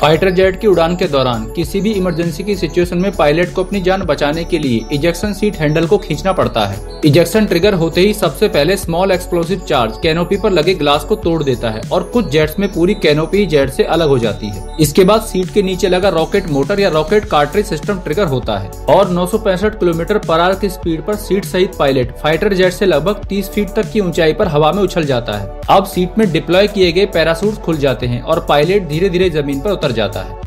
Fighter jet की उड़ान के दौरान किसी भी इमरजेंसी की सिचुएशन में पायलट को अपनी जान बचाने के लिए इजेक्शन सीट हैंडल को खींचना पड़ता है। इजेक्शन ट्रिगर होते ही सबसे पहले स्मॉल एक्सप्लोसिव चार्ज कैनोपी पर लगे ग्लास को तोड़ देता है और कुछ जेट्स में पूरी कैनोपी जेट से अलग हो जाती है। इसके बाद सीट के नीचे लगा रॉकेट मोटर या रॉकेट कार्ट्रिज सिस्टम ट्रिगर होता है और 965 किलोमीटर पर आवर की स्पीड पर सीट सहित पायलट फाइटर जेट से लगभग 30 फीट तक की ऊंचाई पर हवा में उछल जाता है। अब सीट में डिप्लॉय किए गए पैरासूट खुल जाते हैं और पायलट धीरे धीरे जमीन पर उतर जाता है।